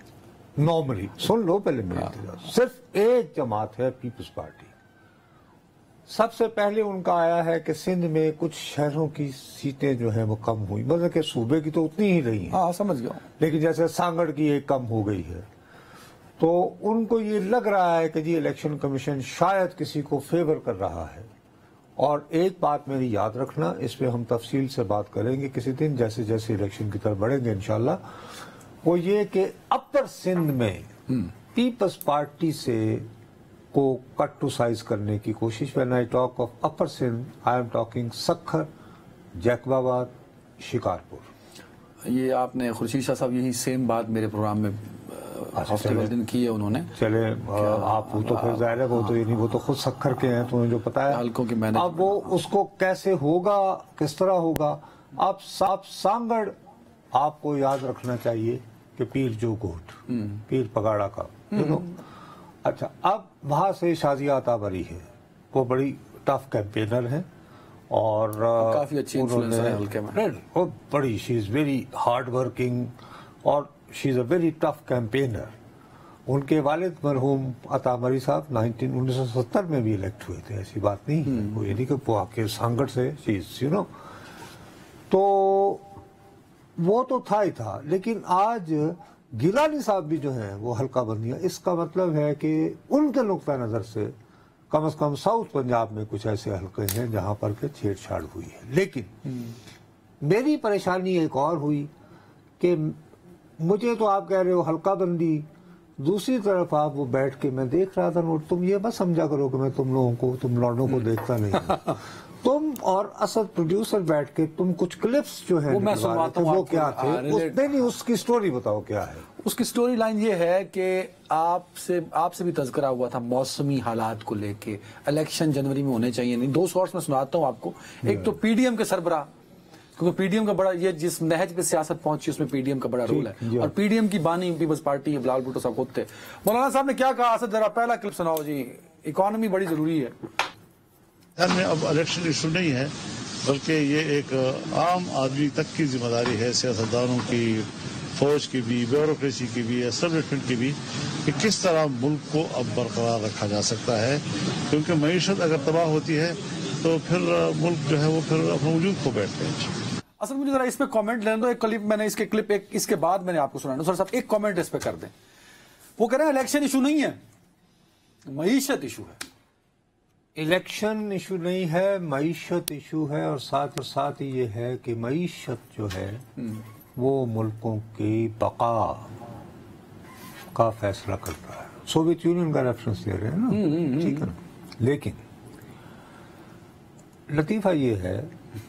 नॉर्मली सुन लो पहले मेरी, सिर्फ एक जमात है पीपल्स पार्टी। सबसे पहले उनका आया है कि सिंध में कुछ शहरों की सीटें जो है वो कम हुई, मतलब कि सूबे की तो उतनी ही रही है। हाँ समझ गया, लेकिन जैसे सांगड़ की एक कम हो गई है, तो उनको ये लग रहा है कि जी इलेक्शन कमीशन शायद किसी को फेवर कर रहा है। और एक बात मेरी याद रखना, इस पर हम तफसील से बात करेंगे किसी दिन जैसे जैसे इलेक्शन की तरफ बढ़ेंगे इंशाल्लाह, वो ये कि अपर सिंध में पीपल्स पार्टी से को कट टू साइज करने की कोशिश। When I talk of upper Sindh I am talking Sukkur, Jacobabad, Shikarpur. ये आपने खुर्शीद शाह साहब यही सेम बात मेरे प्रोग्राम में दिन की है उन्होंने। चले आप, वो तो फिर जाहिर है वो तो ये नहीं, वो तो खुद सक्खर के हैं तो उन्हें जो पता है। अब वो उसको कैसे होगा, किस तरह होगा। अब साफ सांगड़ आपको याद रखना चाहिए कि पीर जोगोट, पीर पगाड़ा का, देखो। अच्छा, अब वहाँ से शाजिया अतावरी है, वो बड़ी टफ कैंपेनर है और काफी अच्छी इन्फ्लुएंसर है हल्के में। वो बड़ी she is very hard working और she is a very tough campaigner. उनके वालिद मरहूम अतावरी साहब नाइनटीन उन्नीस सौ सत्तर में भी इलेक्ट हुए थे, ऐसी बात नहीं है। वो ये नहीं कि वो आपके सांगड़ से शी इज़ यू नो, तो वो तो था ही था। लेकिन आज गिलानी साहब भी जो हैं वो हल्का बंदियाँ, इसका मतलब है कि उनके नुक्ता नज़र से कम अज़ कम साउथ पंजाब में कुछ ऐसे हल्के हैं जहाँ पर के छेड़छाड़ हुई है। लेकिन मेरी परेशानी एक और हुई कि मुझे तो आप कह रहे हो हल्का बंदी, दूसरी तरफ आप वो बैठ के, मैं देख रहा था नोट, तुम ये मत समझा करो कि मैं तुम लोगों को, तुम लॉन्डों को देखता नहीं। तुम और असद प्रोड्यूसर बैठ के तुम कुछ क्लिप्स जो है वो मैं सुनवाता हूँ, वो क्या थे उसमें नहीं, उसकी स्टोरी बताओ क्या है। उसकी स्टोरी लाइन ये है कि आपसे आपसे भी तज़किरा हुआ था मौसमी हालात को लेके, इलेक्शन जनवरी में होने चाहिए नहीं। दो सोर्स में सुनाता हूँ आपको, एक तो पीडीएम के सरबरा, क्योंकि पीडीएम का बड़ा ये जिस नहज पे सियासत पहुंची उसमें पीडीएम का बड़ा रोल है, और पीडीएम की बानी पीपल्स पार्टी है, बिलावल भुट्टो साहब खुद थे। मौलाना साहब ने क्या कहा, असद जरा पहला क्लिप सुनाओ जी, इकोनॉमी बड़ी जरूरी है। में अब इलेक्शन इशू नहीं है, बल्कि ये एक आम आदमी तक की जिम्मेदारी है, सियासतदानों की, फौज की भी, ब्यूरोक्रेसी की भी, एस्टेब्लिशमेंट की भी, कि किस तरह मुल्क को अब बरकरार रखा जा सकता है। क्योंकि मईशत अगर तबाह होती है तो फिर मुल्क जो है वो फिर अपने वजूद को बैठते हैं। असल मुझे जरा इस पर कॉमेंट लेने दो, एक क्लिप मैंने इसके क्लिप एक इसके बाद मैंने आपको सुना, सर साहब एक कॉमेंट इस पर कर दें। वो कह रहे हैं इलेक्शन इशू नहीं है, मईशत इशू है। इलेक्शन इशू नहीं है, मईशत इशू है। और साथ और साथ ये है कि मईशत जो है वो मुल्कों की बका का फैसला करता है। सोवियत यूनियन का रेफरेंस ले रहे हैं ना, ठीक है ना। लेकिन लतीफ़ा ये है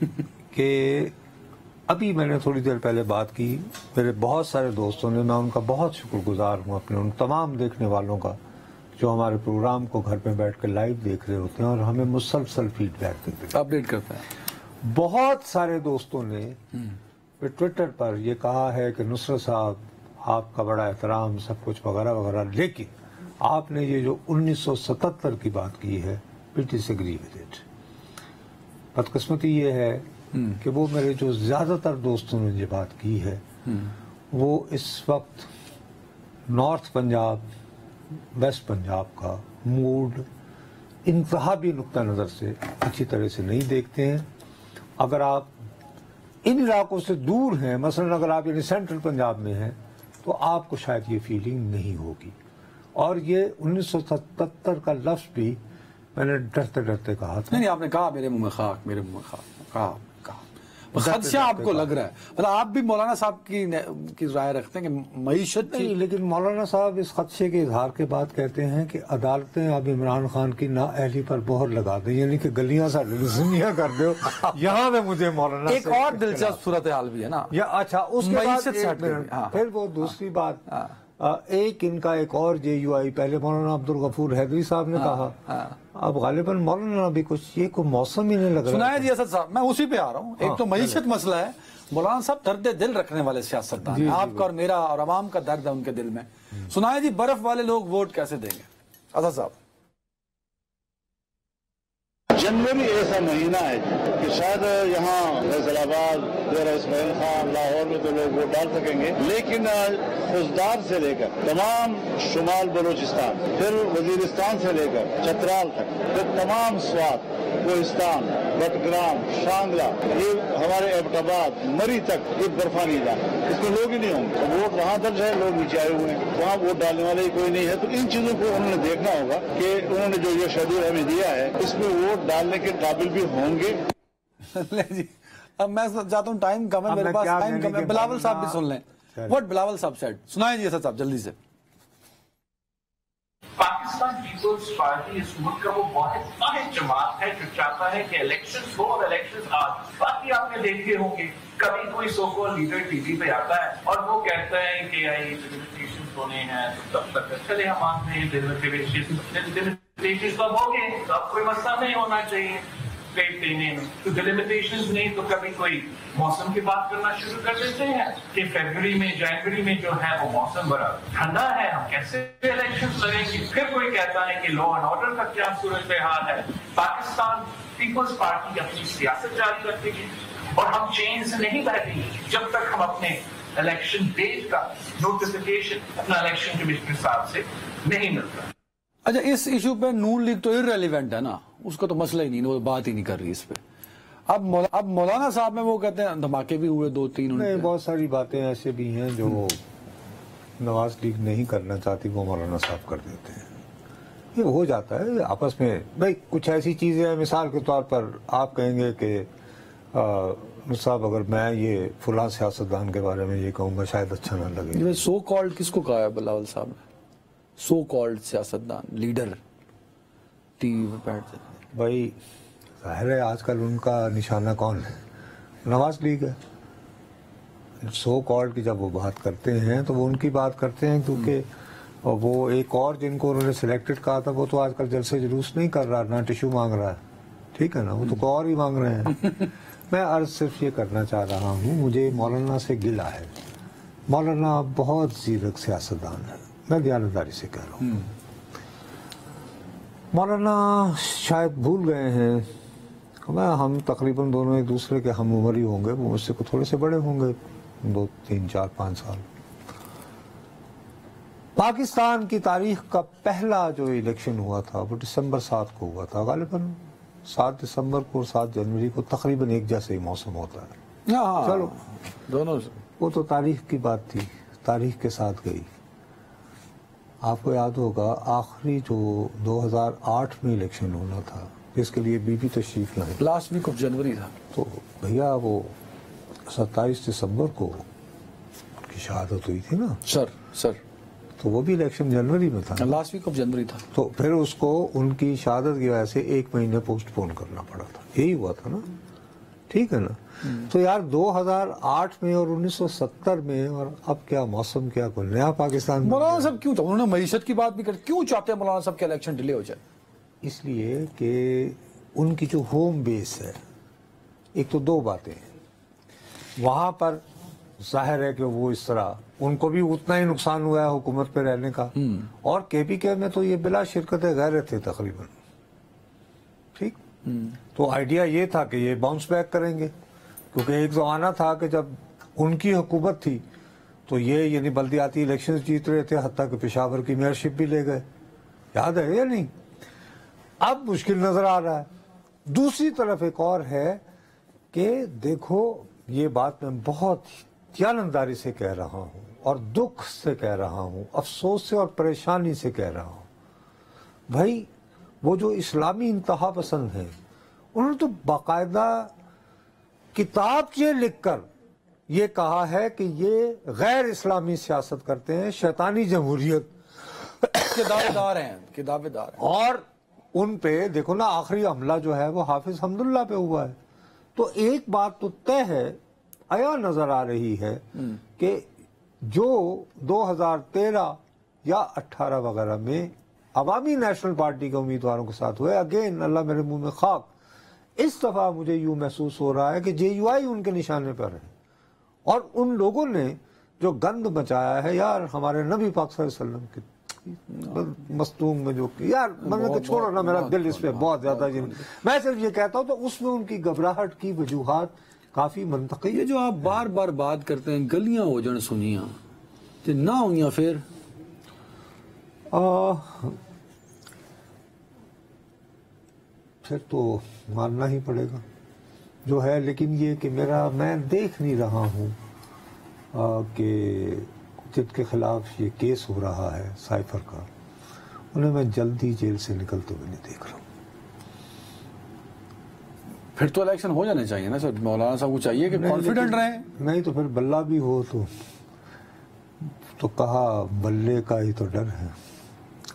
कि अभी मैंने थोड़ी देर पहले बात की, मेरे बहुत सारे दोस्तों ने, मैं उनका बहुत शुक्रगुजार हूँ अपने उन तमाम देखने वालों का जो हमारे प्रोग्राम को घर पे बैठ कर लाइव देख रहे होते हैं और हमें मुसलसल फीडबैक देते हैं, अपडेट करते हैं। बहुत सारे दोस्तों ने ट्विटर पर यह कहा है कि नुसरत साहब आपका बड़ा एहतराम, सब कुछ वगैरह वगैरह, लेकिन आपने ये जो उन्नीस सौ सतहत्तर की बात की है, पीटी से एग्री विद इट। बदकिस्मती ये है कि वो मेरे जो ज्यादातर दोस्तों ने ये बात की है वो इस वक्त नॉर्थ पंजाब, वेस्ट पंजाब का मूड इंतहा भी नुक्ता नज़र से अच्छी तरह से नहीं देखते हैं। अगर आप इन इलाकों से दूर हैं, मसलन अगर आप यानी सेंट्रल पंजाब में हैं, तो आपको शायद ये फीलिंग नहीं होगी। और ये उन्नीस सौ सतहत्तर का लफ्ज़ भी मैंने डरते डरते कहा था। नहीं, नहीं आपने कहा मेरे मुँह में खाक, मेरे मुँह में खाक कहा खदशा आपको लग रहा है, मतलब आप भी मौलाना साहब की की राय रखते हैं कि मईशत नहीं। लेकिन मौलाना साहब इस खदशे के इजहार के बाद कहते हैं कि अदालतें अब इमरान खान की नाअहली पर बोहर लगा दें, यानी कि गलियां साजियां कर दो। यहाँ पे मुझे मौलाना एक और दिलचस्प सूरत हाल भी है ना, या अच्छा उसके बाद फिर वो दूसरी बात, एक इनका एक और जे यू आई, पहले मौलाना अब्दुल गफूर हैदरी साहब ने कहा, अब गालिबन मौलाना भी कुछ ये को मौसम ही नहीं लग रहा। सुनाया जी असद साहब, मैं उसी पे आ रहा हूँ। एक तो मईशत मसला है, मौलाना साहब दर्द दिल रखने वाले सियासतदान, आपका और मेरा और आवाम का दर्द है उनके दिल में। सुनाया जी, बर्फ वाले लोग वोट कैसे देंगे। असद साहब, जनवरी ऐसा महीना है कि शायद यहाँ फैसलाबाद डेरा इसमाइल खान लाहौर में तो लोग वोट डाल सकेंगे, लेकिन खुजदार से लेकर तमाम शुमाल बलूचिस्तान, फिर वजीरिस्तान से लेकर चतराल तक, फिर तमाम स्वात, कोहिस्तान, बटग्राम, शांगला, ये हमारे एबटाबाद, मरी तक एक बर्फानी इलाका, इसमें लोग ही नहीं होंगे। वोट वहां दर्ज है, लोग नीचे आए हुए हैं, वहां वोट डालने वाले ही कोई नहीं है। तो इन चीजों को उन्होंने देखना होगा कि उन्होंने जो ये शेड्यूल हमें दिया है इसमें वोट डालने के काबिल भी होंगे। अब मैं चाहता हूँ टाइम कम है, मेरे पास टाइम कम है। बिलावल साहब भी सुन लें व्हाट बिलावल साहब सेड। सुनाइए असद साहब जल्दी से। पाकिस्तान पीपल्स पार्टी इस मुल्क का वो बहुत वाहिद जमात है जो चाहता है कि इलेक्शंस हो और इलेक्शंस आज। बाकी आपने देखे होंगे कभी कोई सोशल लीडर टीवी पे आता है और वो कहता है कि आई लिमिटेशन होने हैं, तो तब तक चले हम मानते हैं लिमिटेशन हो गए तो अब कोई मसला नहीं होना चाहिए देने में। तो डिलिमिटेशन नहीं तो कभी कोई मौसम की बात करना शुरू कर देते हैं कि फरवरी में जनवरी में जो है वो मौसम बड़ा ठंडा है, हम कैसे इलेक्शन करेंगे। फिर कोई कहता है कि लॉ एंड ऑर्डर का क्या सूरत हाल है। पाकिस्तान पीपल्स पार्टी अपनी सियासत जारी रखती है और हम चेन से नहीं बहती जब तक हम अपने इलेक्शन डेट का नोटिफिकेशन अपना इलेक्शन कमिश्नर साहब से नहीं मिलता। अच्छा, इस इशू पे नून लीग तो इररिलेवेंट है ना, उसका तो मसला ही नहीं, वो बात ही नहीं कर रही इस पे। अब मौला, अब मौलाना साहब में वो कहते हैं धमाके भी हुए दो तीन, उन्हें बहुत सारी बातें ऐसे भी हैं जो नवाज लीग नहीं करना चाहती, वो मौलाना साहब कर देते हैं। ये हो जाता है आपस में भाई, कुछ ऐसी चीजें हैं। मिसाल के तौर पर आप कहेंगे कि साहब अगर मैं ये फुला सियासतदान के बारे में ये कहूँगा शायद अच्छा ना लगे। सो कॉल्ड किसको कहा है बिलावल साहब ने? सो कॉल्ड सियासतदान लीडर टीवी पर बैठते भाई, जाहिर है आजकल उनका निशाना कौन है? नवाज लीग है। सो कॉल्ड की जब वो बात करते हैं तो वो उनकी बात करते हैं, क्योंकि वो एक और जिनको उन्होंने सिलेक्टेड कहा था वो तो आजकल जलसे जुलूस नहीं कर रहा, ना टिश्यू मांग रहा है, ठीक है ना, वो तो कोई और ही मांग रहे हैं। मैं अर्ज सिर्फ ये करना चाह रहा हूँ, मुझे मौलाना से गिला है। मौलाना बहुत जीरक सियासतदान है, मैं दयानंदारी से कह रहा हूँ। मौलाना शायद भूल गए हैं, मैं हम तकरीबन दोनों एक दूसरे के हम उम्र ही होंगे, वो मुझसे को थोड़े से बड़े होंगे, दो तीन चार पाँच साल। पाकिस्तान की तारीख का पहला जो इलेक्शन हुआ था वो दिसंबर सात को हुआ था, गालिबन सात दिसंबर को सात जनवरी को तकरीबन एक जैसे ही मौसम होता है। चलो दोनों, वो तो तारीख की बात थी, तारीख के साथ गई। आपको याद होगा आखिरी जो दो हज़ार आठ में इलेक्शन होना था जिसके लिए बीबी तशरीफ लाए, लास्ट वीक ऑफ जनवरी था, तो भैया वो सत्ताईस दिसंबर को की शहादत हुई थी ना सर। सर तो वो भी इलेक्शन जनवरी में था, लास्ट वीक ऑफ जनवरी था, तो फिर उसको उनकी शहादत की वजह से एक महीने पोस्टपोन करना पड़ा था, यही हुआ था ना, ठीक है ना। तो यार दो हज़ार आठ में और उन्नीस सौ सत्तर में और अब क्या मौसम, क्या कोई नया पाकिस्तान। मौलाना साहब क्यों, तो उन्होंने मईशत की बात भी कर, क्यों चाहते हैं मौलाना साहब के इलेक्शन डिले हो जाए? इसलिए कि उनकी जो होम बेस है, एक तो दो बातें हैं वहाँ पर, जाहिर है कि वो इस तरह उनको भी उतना ही नुकसान हुआ है हुकूमत पे रहने का, और के पी के में तो ये बिला शिरकत गैर थे तकरीबन, ठीक। तो आइडिया ये था कि ये बाउंस बैक करेंगे, क्योंकि एक जमाना था कि जब उनकी हुकूमत थी तो ये यानी बल्दियाती इलेक्शन जीत रहे थे, हत्ता कि पेशावर की मेयरशिप भी ले गए, याद है या नहीं? अब मुश्किल नजर आ रहा है। दूसरी तरफ एक और है कि देखो, ये बात मैं बहुत दयानंदारी से कह रहा हूँ और दुख से कह रहा हूँ, अफसोस से और परेशानी से कह रहा हूँ, भाई वो जो इस्लामी इंतहा पसंद है उन्होंने तो बाकायदा किताब ये लिखकर ये कहा है कि ये गैर इस्लामी सियासत करते हैं, शैतानी जमहूरियत के दावेदार हैं, के दावेदार हैं। और उन पे देखो ना आखिरी हमला जो है वो हाफिज हमदुल्ला पे हुआ है। तो एक बात तो तय है, आया नजर आ रही है कि जो दो हज़ार तेरह या अठारह वगैरह में अवामी नेशनल पार्टी के उम्मीदवारों के साथ हुए, अगेन अल्लाह मेरे मुंह में खाक, इस दफा मुझे यूं महसूस हो रहा है कि जे यू आई उनके निशाने पर है। और उन लोगों ने जो गंद मचाया है यार, हमारे नबी पाक सल्लल्लाहु अलैहि वसल्लम के मस्तूंग में जो यार, मैंने छोड़ो ना, मेरा दिल इस पर बहुत ज्यादा, मैं सिर्फ ये कहता हूँ तो उसमें उनकी घबराहट की वजूहात काफ़ी मनतकी। ये जो आप बार बार बात करते हैं गलियां हो जन सुनियां तो ना होइया, फिर आ, फिर तो मानना ही पड़ेगा जो है। लेकिन ये कि मेरा मैं देख नहीं रहा हूँ कि जिनके खिलाफ ये केस हो रहा है साइफर का, उन्हें मैं जल्दी जेल से निकलते हुए नहीं देख रहा हूँ। फिर तो इलेक्शन हो जाने चाहिए ना सर, मौलाना साहब को चाहिए कि कॉन्फिडेंट रहे। नहीं तो फिर बल्ला भी हो तो तो कहा बल्ले का ही तो डर है।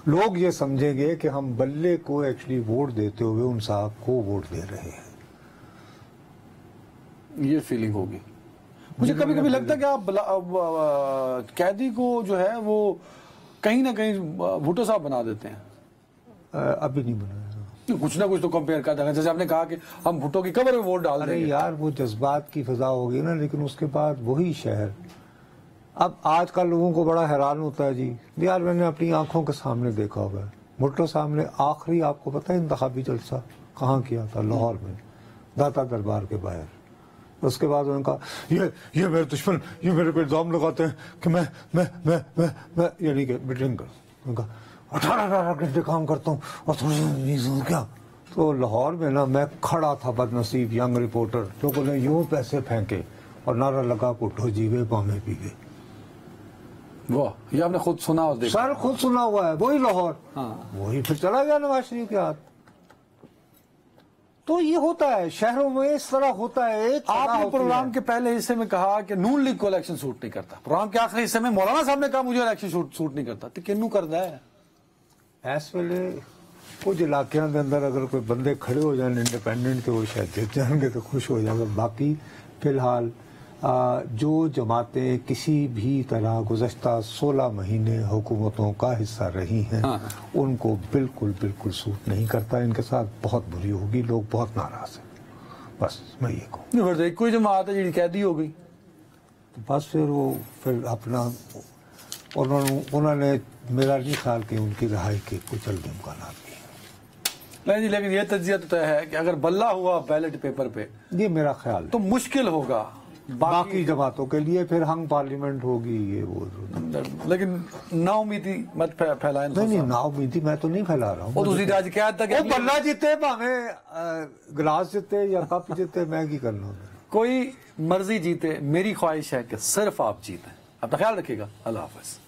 लोग ये समझेंगे कि हम बल्ले को एक्चुअली वोट देते हुए उन साहब को वोट दे रहे हैं, ये फीलिंग होगी। मुझे कभी कभी लगता है कि आप कैदी को जो है वो कहीं ना कहीं भुट्टो साहब बना देते हैं। अभी नहीं बनाया, कुछ ना कुछ तो कंपेयर करता है। जैसे आपने कहा कि हम भुट्टो की कबर में वोट डाल रहे हैं, यार वो जज्बात की फजा होगी ना। लेकिन उसके बाद वही शहर, अब आज का लोगों को बड़ा हैरान होता है जी, यार मैंने अपनी आंखों के सामने देखा होगा भुट्टो साहब ने आखिरी, आपको पता है इंतखाबी जलसा कहाँ किया था? लाहौर में दाता दरबार के बाहर। उसके बाद उन्होंने कहा ये ये मेरे दुश्मन, ये मेरे को इल्ज़ाम लगाते हैं कि मैं मैं मैं मैं मैं यानी कि बिटरिंग कर, उन्होंने कहा अठारह अठारह घंटे काम करता हूँ और थोड़ी नींद हूँ क्या। तो लाहौर में ना मैं खड़ा था बदनसीब यंग रिपोर्टर, लोगों ने यूँ पैसे फेंके और नारा लगा पुट्ठो जीवे पामे पीवे। वाह, ये आपने खुद सुना और देखा सर, खुद सुना हुआ है वही लाहौर। हाँ। वही फिर चला गया नवाज शरीफ के हाथ। तो ये होता है शहरों में, इस तरह होता है। एक आपने प्रोग्राम के पहले हिस्से में कहा कि नून लीग को इलेक्शन सूट नहीं करता, प्रोग्राम के आखिरी हिस्से में मौलाना साहब ने कहा मुझे इलेक्शन सूट नहीं करता, तो किनू करता है? इस वे कुछ इलाकों के अंदर अगर कोई बंदे खड़े हो जाए इंडिपेंडेंट के, वो शायद जीत जाएंगे तो खुश हो जाएगा। बाकी फिलहाल जो जमातें किसी भी तरह गुज़श्ता सोलह महीने हुकूमतों का हिस्सा रही हैं, हाँ। उनको बिल्कुल बिल्कुल सूट नहीं करता, इनके साथ बहुत बुरी होगी, लोग बहुत नाराज़ हैं। बस मैं ये कहूँ, कोई जमात है जी कैदी हो गई तो बस फिर वो फिर अपना उन्होंने उन्होंने मेरा नहीं ख्याल कि उनकी रहाई के कुछ जल्दी इम्कान नहीं है। नहीं, लेकिन यह तजिया तो तय है कि अगर बल्ला हुआ बैलेट पेपर पे, ये मेरा ख्याल है, तो मुश्किल होगा बाकी जमातों के लिए, फिर हंग पार्लियामेंट होगी ये वो। लेकिन नाउमीदी मत फैलाएं। नहीं नहीं, नाउमीदी मैं तो नहीं फैला रहा हूँ। दूसरी राज्य क्या था कि बल्ला जीते भावे गिलास जीते या कप जीते, मैं की करना कोई मर्जी जीते, मेरी ख्वाहिश है कि सिर्फ आप जीतें। अपना ख्याल रखिएगा, अल्लाह हाफिज़।